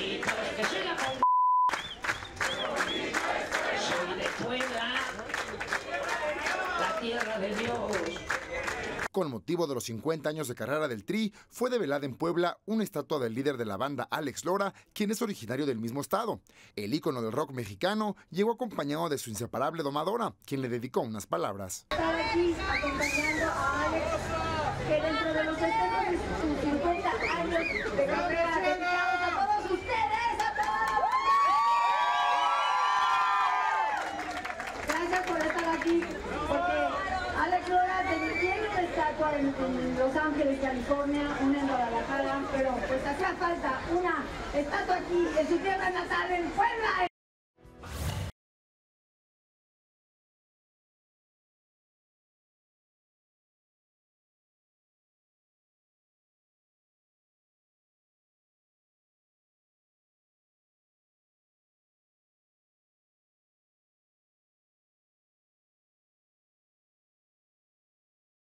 que soy la con... Soy de Puebla, la tierra de Dios. Con motivo de los 50 años de carrera del Tri, fue develada en Puebla una estatua del líder de la banda Alex Lora, quien es originario del mismo estado. El ícono del rock mexicano llegó acompañado de su inseparable domadora, quien le dedicó unas palabras. Estar aquí acompañando a Alex, que dentro de los 50 años de carrera dedicamos a todos ustedes, ¡a todos! Gracias por estar aquí, porque Alex Lora tiene una estatua en Los Ángeles, California, una en Guadalajara, pero pues hacía falta una estatua aquí, en su tierra natal, en Puebla.